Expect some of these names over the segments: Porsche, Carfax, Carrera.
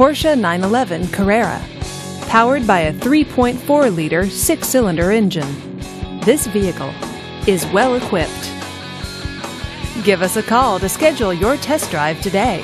Porsche 911 Carrera, powered by a 3.4-liter six-cylinder engine. This vehicle is well equipped. Give us a call to schedule your test drive today.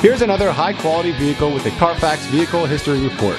Here's another high-quality vehicle with a Carfax Vehicle History Report.